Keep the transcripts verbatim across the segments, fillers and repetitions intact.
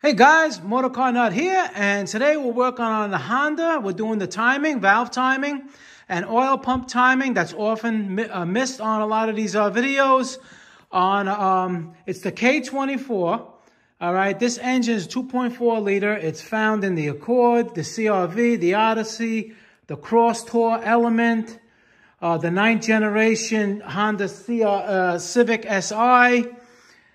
Hey guys, Motor Car Nut here, and today we're working on the Honda. We're doing the timing, valve timing, and oil pump timing that's often mi uh, missed on a lot of these uh, videos. On um, it's the K twenty-four, all right? This engine is two point four liter. It's found in the Accord, the C R V, the Odyssey, the Crosstour Element, uh, the ninth generation Honda C R, uh, Civic Si,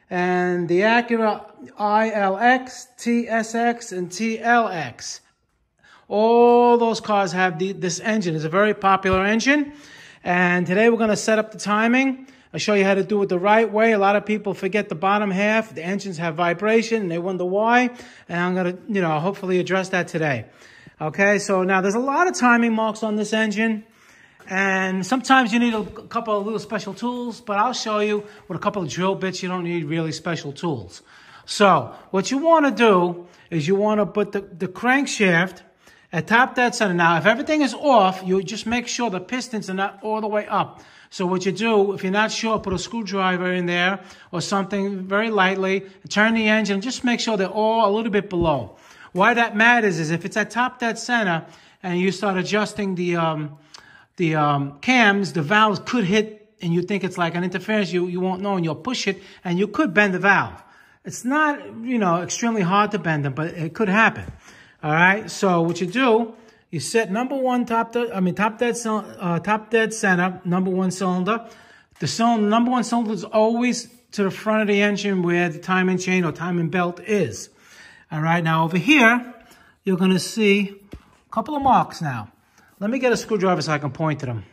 and the Acura I L X, T S X, and T L X. All those cars have the, this engine. It's a very popular engine. And today we're going to set up the timing. I'll show you how to do it the right way. A lot of people forget the bottom half. The engines have vibration and they wonder why. And I'm going to, you know, hopefully address that today. Okay, so now there's a lot of timing marks on this engine. And sometimes you need a couple of little special tools, but I'll show you with a couple of drill bits, you don't need really special tools. So what you want to do is you want to put the, the crankshaft at top dead center. Now, if everything is off, you just make sure the pistons are not all the way up. So what you do, if you're not sure, put a screwdriver in there or something very lightly, turn the engine, just make sure they're all a little bit below. Why that matters is if it's at top dead center and you start adjusting the... Um, The um, cams, the valves could hit, and you think it's like an interference. You, you won't know, and you'll push it, and you could bend the valve. It's not, you know, extremely hard to bend them, but it could happen. All right. So what you do, you set number one top, I mean top dead, uh, top dead center, number one cylinder. The cylinder, number one cylinder is always to the front of the engine where the timing chain or timing belt is. All right. Now over here, you're going to see a couple of marks now. Let me get a screwdriver so I can point to them.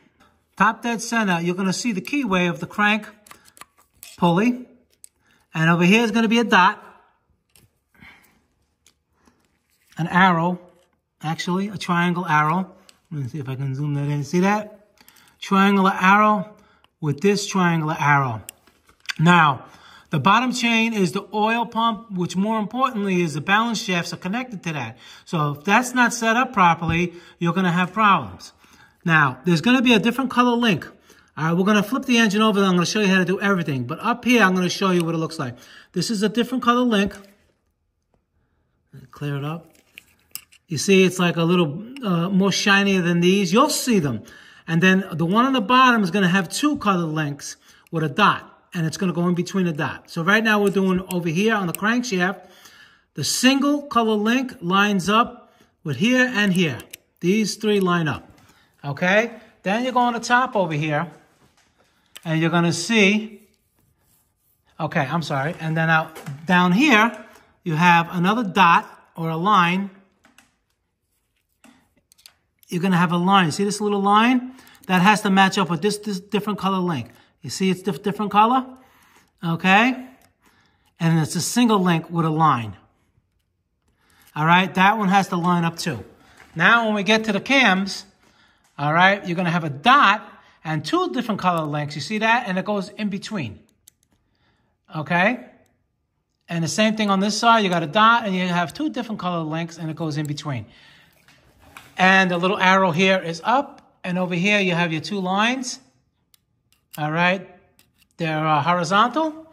Top dead center, you're going to see the keyway of the crank pulley. And over here is going to be a dot. An arrow, actually, a triangle arrow. Let me see if I can zoom that in. See that? Triangular arrow with this triangular arrow. Now, the bottom chain is the oil pump, which more importantly is the balance shafts are connected to that. So if that's not set up properly, you're going to have problems. Now, there's going to be a different color link. All right, we're going to flip the engine over and I'm going to show you how to do everything. But up here, I'm going to show you what it looks like. This is a different color link. Clear it up. You see, it's like a little uh, more shinier than these. You'll see them. And then the one on the bottom is going to have two color links with a dot. And it's going to go in between the dot. So right now we're doing over here on the crankshaft, the single color link lines up with here and here. These three line up. Okay? Then you go on the top over here, and you're going to see, okay, I'm sorry. And then out down here, you have another dot or a line. You're going to have a line. See this little line? That has to match up with this, this different color link. You see it's diff different color? Okay? And it's a single link with a line. All right? That one has to line up too. Now when we get to the cams, all right, you're going to have a dot and two different color links. You see that? And it goes in between. Okay? And the same thing on this side. You got a dot and you have two different color links and it goes in between. And the little arrow here is up. And over here you have your two lines. All right, they're uh, horizontal,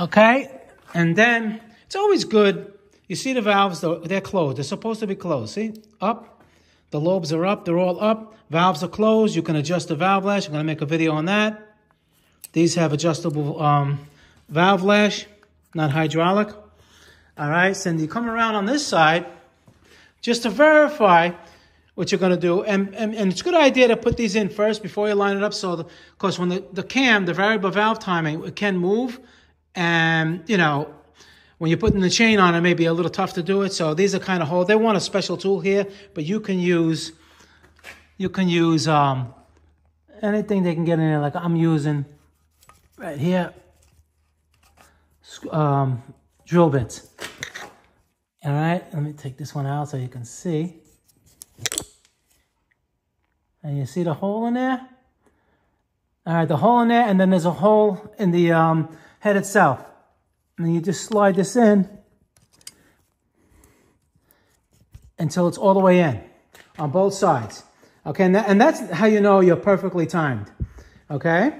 okay? And then it's always good. You see the valves, they're closed. They're supposed to be closed, see? Up, the lobes are up, they're all up. Valves are closed. You can adjust the valve lash. I'm going to make a video on that. These have adjustable um, valve lash, not hydraulic. All right, so you come around on this side just to verify what you're going to do, and, and, and it's a good idea to put these in first before you line it up, so because when the, the cam, the variable valve timing, it can move, and, you know, when you're putting the chain on, it may be a little tough to do it, so these are kind of hold. They want a special tool here, but you can use, you can use um, anything they can get in there, like I'm using right here, um, drill bits. All right, let me take this one out so you can see. And you see the hole in there? All right, the hole in there, and then there's a hole in the um, head itself. And then you just slide this in until it's all the way in on both sides. Okay, and, that, and that's how you know you're perfectly timed. Okay?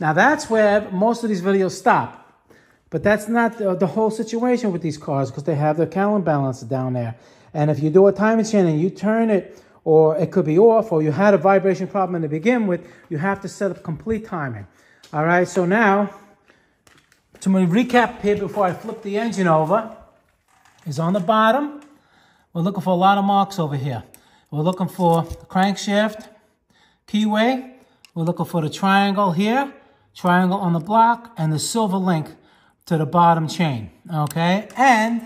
Now that's where most of these videos stop. But that's not the, the whole situation with these cars, because they have their gallon balance down there. And if you do a timing chain and you turn it, or it could be off, or you had a vibration problem to begin with, you have to set up complete timing. All right, so now, to recap here before I flip the engine over, is on the bottom. We're looking for a lot of marks over here. We're looking for the crankshaft, keyway. We're looking for the triangle here, triangle on the block, and the silver link to the bottom chain, okay? And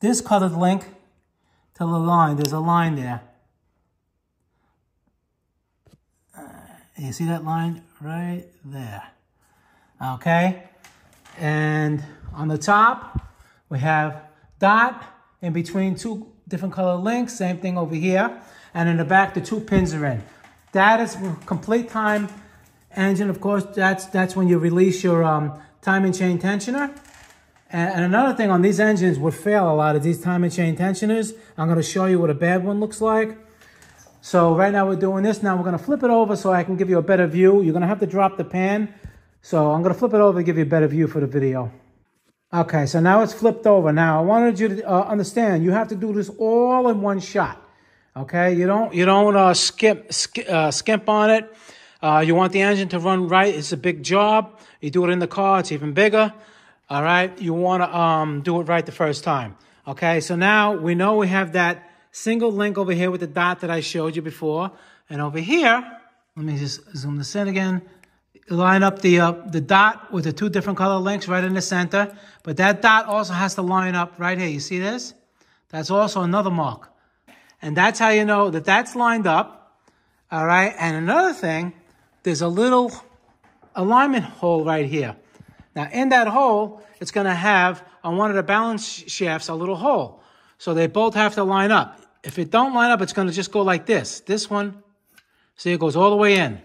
this colored link to the line. There's a line there. Uh, you see that line right there, okay? And on the top, we have dot in between two different color links. Same thing over here. And in the back, the two pins are in. That is complete time engine. Of course, that's that's when you release your um, time and chain tensioner. And, and another thing on these engines would fail a lot of these time and chain tensioners. I'm going to show you what a bad one looks like. So right now we're doing this. Now we're going to flip it over so I can give you a better view. You're going to have to drop the pan. So I'm going to flip it over to give you a better view for the video. Okay, so now it's flipped over. Now I wanted you to uh, understand, you have to do this all in one shot. Okay, you don't you don't uh, skimp sk uh, skimp on it. Uh, you want the engine to run right. It's a big job. You do it in the car, it's even bigger. All right, you want to um, do it right the first time. Okay, so now we know we have that single link over here with the dot that I showed you before, and over here, let me just zoom this in again. Line up the uh, the dot with the two different color links right in the center. But that dot also has to line up right here. You see this? That's also another mark. And that's how you know that that's lined up. All right. And another thing, there's a little alignment hole right here. Now, in that hole, it's going to have on one of the balance shafts a little hole. So they both have to line up. If it don't line up, it's going to just go like this. This one, see, it goes all the way in.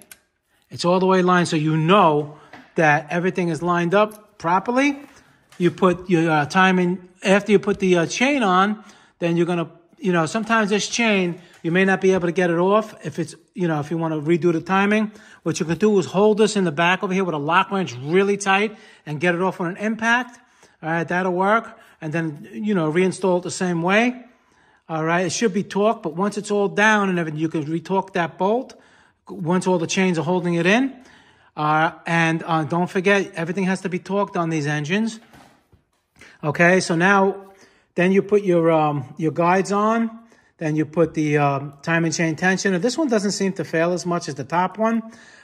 It's all the way lined, so you know that everything is lined up properly. You put your uh, time in, after you put the uh, chain on, then you're gonna, you know, sometimes this chain, you may not be able to get it off if it's, you know, if you wanna redo the timing. What you can do is hold this in the back over here with a lock wrench really tight and get it off on an impact. All right, that'll work. And then, you know, reinstall it the same way. All right, it should be torqued, but once it's all down and everything, you can retorque that bolt. Once all the chains are holding it in. Uh, and uh, don't forget, everything has to be torqued on these engines. Okay, so now, then you put your um, your guides on. Then you put the um, time and chain tensioner. This one doesn't seem to fail as much as the top one.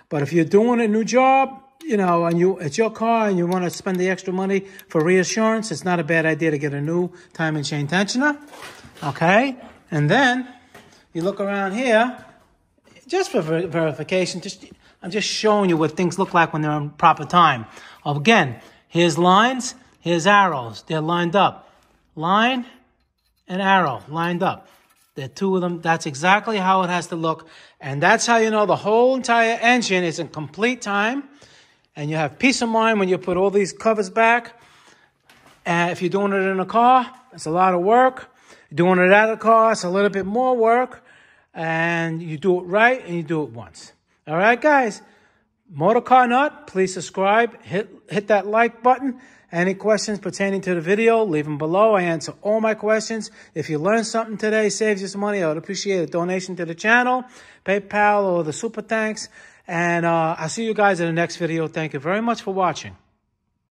But if you're doing a new job, you know, and you it's your car and you want to spend the extra money for reassurance, it's not a bad idea to get a new time and chain tensioner. Okay, and then you look around here. Just for ver verification, just, I'm just showing you what things look like when they're in proper time. Again, here's lines, here's arrows. They're lined up. Line and arrow lined up. There are two of them. That's exactly how it has to look. And that's how you know the whole entire engine is in complete time. And you have peace of mind when you put all these covers back. And if you're doing it in a car, it's a lot of work. Doing it out of the car, it's a little bit more work. And you do it right, and you do it once. All right, guys. Motor Car Nut, please subscribe. Hit, hit that like button. Any questions pertaining to the video, leave them below. I answer all my questions. If you learned something today, saves you some money, I would appreciate a donation to the channel, PayPal, or the Super Thanks. And uh, I'll see you guys in the next video. Thank you very much for watching.